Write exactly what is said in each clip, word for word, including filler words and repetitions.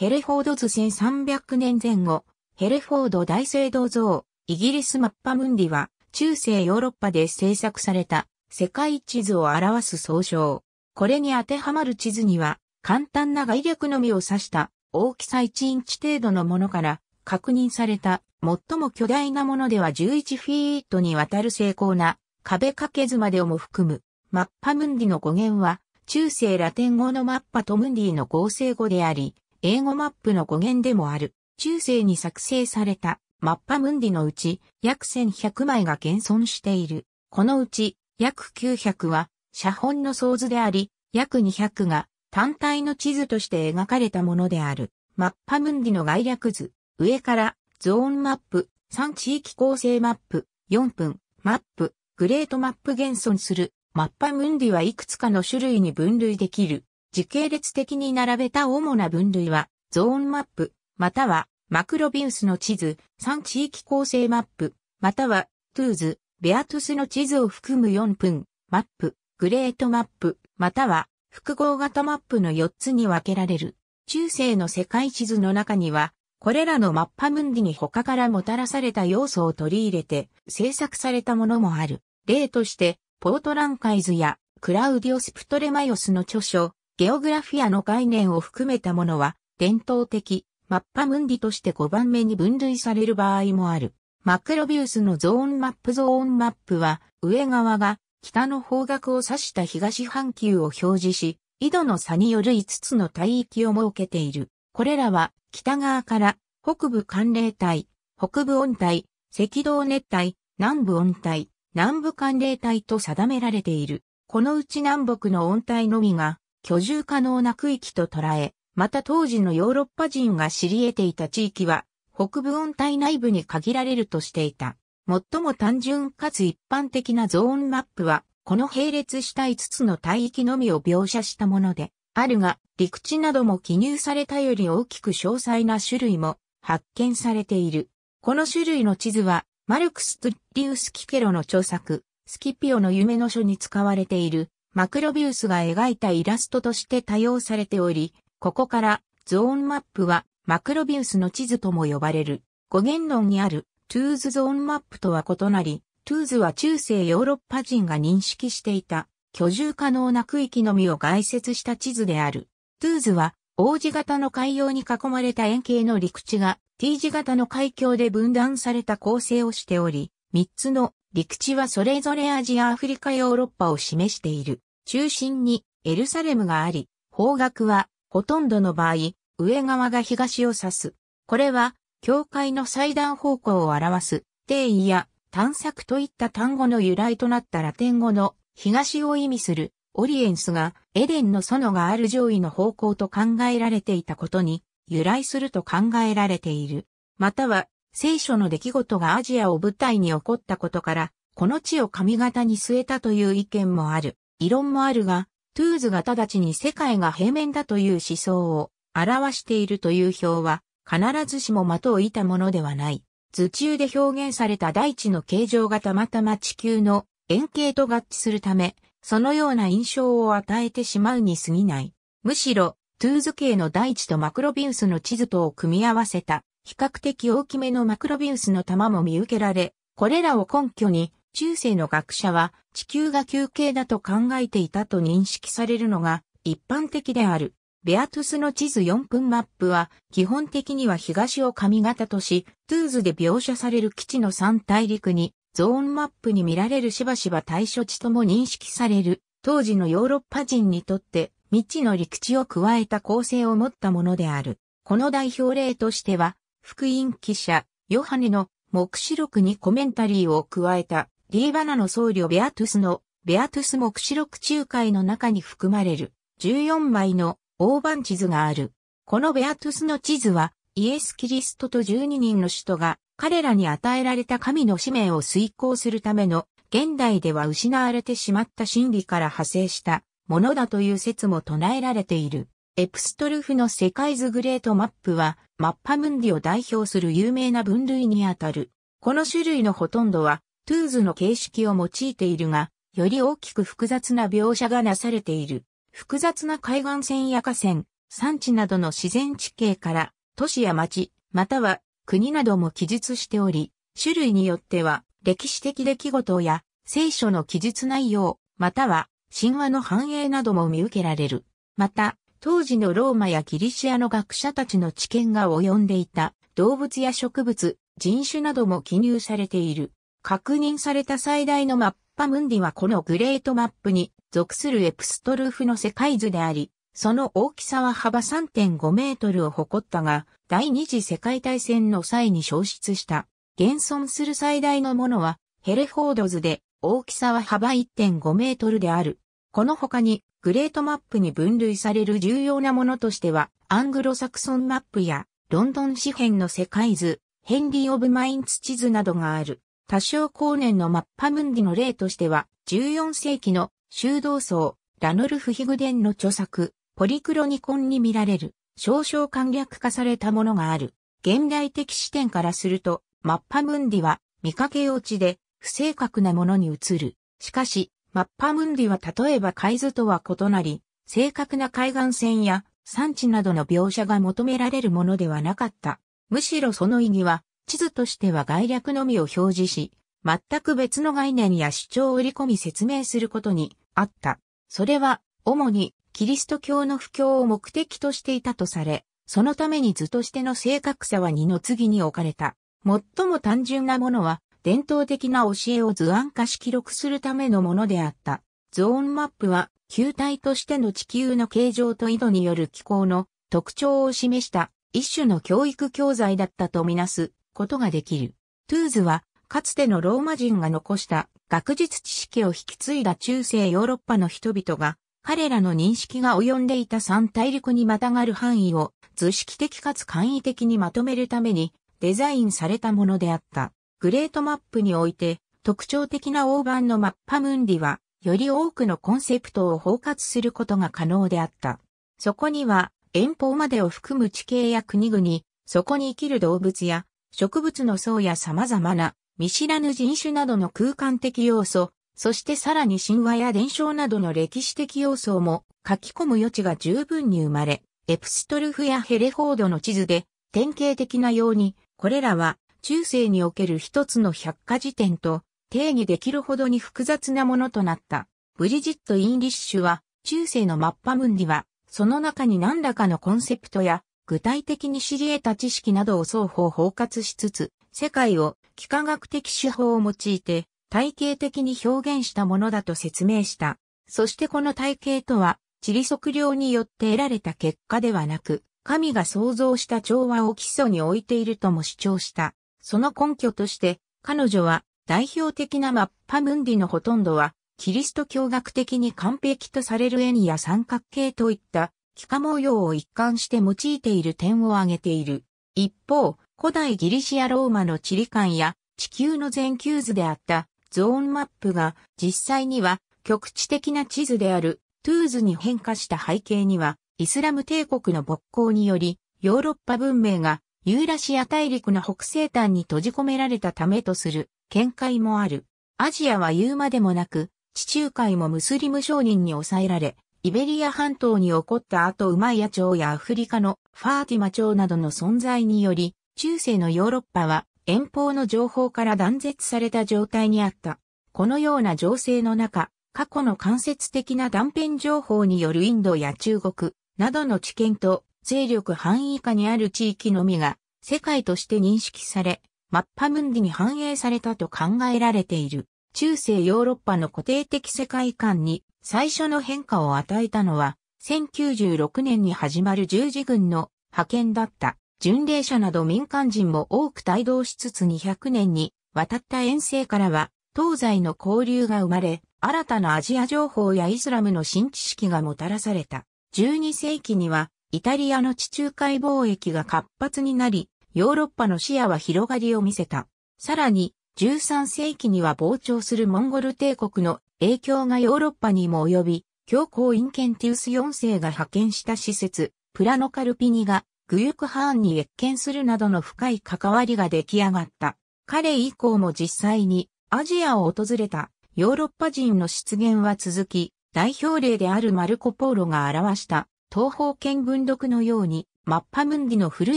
ヘレフォード図せんさんびゃくねんまえ後、ヘレフォード大聖堂像、イギリスマッパムンディは、中世ヨーロッパで制作された世界地図を表す総称。これに当てはまる地図には、簡単な概略のみを指した大きさいちインチ程度のものから、確認された最も巨大なものではじゅういちフィートにわたる精巧な壁掛け図までをも含む。マッパムンディの語源は、中世ラテン語のマッパとムンディの合成語であり、英語マップの語源でもある。中世に作成されたマッパムンディのうち約せんひゃくまいが現存している。このうち約きゅうひゃくは写本の総図であり、約にひゃくが単体の地図として描かれたものである。マッパムンディの概略図。上からゾーンマップ、さん地域構成マップ、よんぶんマップ、グレートマップ現存する。マッパムンディはいくつかの種類に分類できる。時系列的に並べた主な分類はゾーンマップ、またはマクロビウスの地図、さん地域構成マップ、または、トゥーズ、ベアトゥスの地図を含むよんぶん、マップ、グレートマップ、または、複合型マップのよっつに分けられる。中世の世界地図の中には、これらのマッパムンディに他からもたらされた要素を取り入れて、制作されたものもある。例として、ポートラン海図や、クラウディオス・プトレマイオスの著書、ゲオグラフィアの概念を含めたものは、伝統的、マッパムンディとしてごばんめに分類される場合もある。マクロビウスのゾーンマップゾーンマップは、上側が北の方角を指した東半球を表示し、緯度の差によるいつつの帯域を設けている。これらは、北側から北部寒冷帯、北部温帯、赤道熱帯、南部温帯、南部寒冷帯と定められている。このうち南北の温帯のみが、居住可能な区域と捉え、また当時のヨーロッパ人が知り得ていた地域は北部温帯内部に限られるとしていた。最も単純かつ一般的なゾーンマップはこの並列したいつつの帯域のみを描写したものであるが、陸地なども記入されたより大きく詳細な種類も発見されている。この種類の地図はマルクス・トゥッリウス・キケロの著作、スキピオの夢の書に使われているマクロビウスが描いたイラストとして多用されており、ここから、ゾーンマップは、マクロビウスの地図とも呼ばれる。語源論にある、トゥーズゾーンマップとは異なり、トゥーズは中世ヨーロッパ人が認識していた、居住可能な区域のみを概説した地図である。トゥーズは、O字型の海洋に囲まれた円形の陸地が、T字型の海峡で分断された構成をしており、みっつの陸地はそれぞれアジア、アフリカ、ヨーロッパを示している。中心に、エルサレムがあり、方角は、ほとんどの場合、上側が東を指す。これは、境界の最短方向を表す、定位や探索といった単語の由来となったラテン語の東を意味する、オリエンスが、エデンの園がある上位の方向と考えられていたことに、由来すると考えられている。または、聖書の出来事がアジアを舞台に起こったことから、この地を上方に据えたという意見もある。異論もあるが、トゥーズが直ちに世界が平面だという思想を表しているという表は必ずしも的を射たものではない。図中で表現された大地の形状がたまたま地球の円形と合致するため、そのような印象を与えてしまうに過ぎない。むしろ、トゥーズ系の大地とマクロビウスの地図とを組み合わせた比較的大きめのマクロビウスの玉も見受けられ、これらを根拠に、中世の学者は地球が球形だと考えていたと認識されるのが一般的である。ベアトゥスの地図よんぶんマップは基本的には東を上方とし、トゥーズで描写される基地の三大陸にゾーンマップに見られるしばしば対処地とも認識される。当時のヨーロッパ人にとって未知の陸地を加えた構成を持ったものである。この代表例としては、福音記者ヨハネの黙示録にコメンタリーを加えた。リーバナの僧侶ベアトゥスのベアトゥス黙示録仲介の中に含まれるじゅうよんまいの大判地図がある。このベアトゥスの地図はイエス・キリストとじゅうににんの使徒が彼らに与えられた神の使命を遂行するための現代では失われてしまった真理から派生したものだという説も唱えられている。エプストルフの世界図グレートマップはマッパムンディを代表する有名な分類にあたる。この種類のほとんどはトゥーズの形式を用いているが、より大きく複雑な描写がなされている。複雑な海岸線や河川、山地などの自然地形から都市や町、または国なども記述しており、種類によっては歴史的出来事や聖書の記述内容、または神話の反映なども見受けられる。また、当時のローマやギリシアの学者たちの知見が及んでいた動物や植物、人種なども記入されている。確認された最大のマッパムンディはこのグレートマップに属するエプストルーフの世界図であり、その大きさは幅 さんてんごメートルを誇ったが、第二次世界大戦の際に消失した。現存する最大のものはヘレフォード図で、大きさは幅 いってんごメートルである。この他に、グレートマップに分類される重要なものとしては、アングロサクソンマップや、ロンドン紙幣の世界図、ヘンリー・オブ・マインツ地図などがある。多少後年のマッパムンディの例としては、じゅうよんせいきの修道僧、ラノルフ・ヒグデンの著作、ポリクロニコンに見られる、少々簡略化されたものがある。現代的視点からすると、マッパムンディは、見かけ落ちで、不正確なものに移る。しかし、マッパムンディは例えば海図とは異なり、正確な海岸線や山地などの描写が求められるものではなかった。むしろその意義は、地図としては概略のみを表示し、全く別の概念や主張を織り込み説明することにあった。それは、主にキリスト教の布教を目的としていたとされ、そのために図としての正確さは二の次に置かれた。最も単純なものは、伝統的な教えを図案化し記録するためのものであった。ゾーンマップは球体としての地球の形状と緯度による気候の特徴を示した一種の教育教材だったとみなすことができる。トゥーズはかつてのローマ人が残した学術知識を引き継いだ中世ヨーロッパの人々が彼らの認識が及んでいた三大陸にまたがる範囲を図式的かつ簡易的にまとめるためにデザインされたものであった。グレートマップにおいて特徴的な大判のマッパムンディはより多くのコンセプトを包括することが可能であった。そこには遠方までを含む地形や国々、そこに生きる動物や植物の層や様々な見知らぬ人種などの空間的要素、そしてさらに神話や伝承などの歴史的要素も書き込む余地が十分に生まれ、エプストルフやヘレフォードの地図で典型的なようにこれらは中世における一つの百科事典と定義できるほどに複雑なものとなった。ブリジット・インリッシュは、中世のマッパムンディは、その中に何らかのコンセプトや具体的に知り得た知識などを双方包括しつつ、世界を幾何学的手法を用いて体系的に表現したものだと説明した。そしてこの体系とは、地理測量によって得られた結果ではなく、神が創造した調和を基礎に置いているとも主張した。その根拠として、彼女は代表的なマッパムンディのほとんどは、キリスト教学的に完璧とされる円や三角形といった幾何模様を一貫して用いている点を挙げている。一方、古代ギリシア・ローマの地理観や地球の全球図であったゾーンマップが実際には局地的な地図であるトゥーズに変化した背景には、イスラム帝国の勃興によりヨーロッパ文明がユーラシア大陸の北西端に閉じ込められたためとする見解もある。アジアは言うまでもなく、地中海もムスリム商人に抑えられ、イベリア半島に起こった後ウマイヤ朝やアフリカのファーティマ朝などの存在により、中世のヨーロッパは遠方の情報から断絶された状態にあった。このような情勢の中、過去の間接的な断片情報によるインドや中国などの知見と、勢力範囲下にある地域のみが世界として認識され、マッパムンディに反映されたと考えられている。中世ヨーロッパの固定的世界観に最初の変化を与えたのは、せんきゅうじゅうろくねんに始まる十字軍の派遣だった。巡礼者など民間人も多く帯同しつつにひゃくねんに渡った遠征からは、東西の交流が生まれ、新たなアジア情報やイスラムの新知識がもたらされた。じゅうにせいきには、イタリアの地中海貿易が活発になり、ヨーロッパの視野は広がりを見せた。さらに、じゅうさんせいきには膨張するモンゴル帝国の影響がヨーロッパにも及び、教皇インケンティウスよんせいが派遣した使節、プラノカルピニがグユク・ハーンに謁見するなどの深い関わりが出来上がった。彼以降も実際にアジアを訪れたヨーロッパ人の出現は続き、代表例であるマルコ・ポーロが表した。東方見聞録のように、マッパムンディの古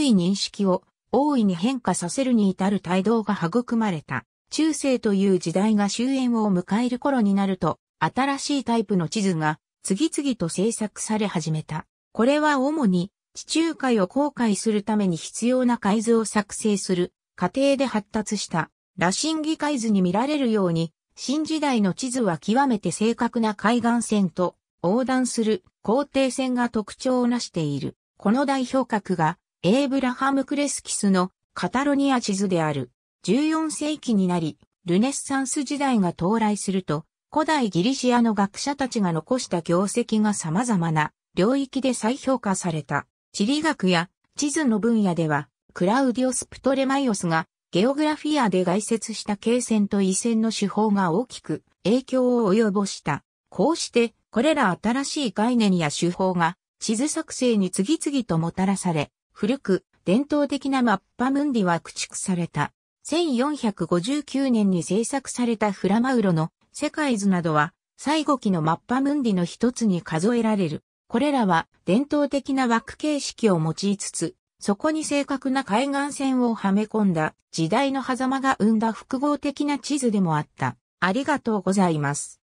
い認識を大いに変化させるに至る態度が育まれた。中世という時代が終焉を迎える頃になると、新しいタイプの地図が次々と制作され始めた。これは主に地中海を航海するために必要な海図を作成する過程で発達した羅針儀海図に見られるように、新時代の地図は極めて正確な海岸線と横断する高低線が特徴をなしている。この代表格がエイブラハム・クレスキスのカタロニア地図である。じゅうよん世紀になり、ルネッサンス時代が到来すると、古代ギリシアの学者たちが残した業績が様々な領域で再評価された。地理学や地図の分野では、クラウディオス・プトレマイオスがゲオグラフィアで概説した経線と緯線の手法が大きく影響を及ぼした。こうして、これら新しい概念や手法が地図作成に次々ともたらされ、古く伝統的なマッパムンディは駆逐された。せんよんひゃくごじゅうきゅうねんに制作されたフラマウロの世界図などは最後期のマッパムンディの一つに数えられる。これらは伝統的な枠形式を用いつつ、そこに正確な海岸線をはめ込んだ時代の狭間が生んだ複合的な地図でもあった。ありがとうございます。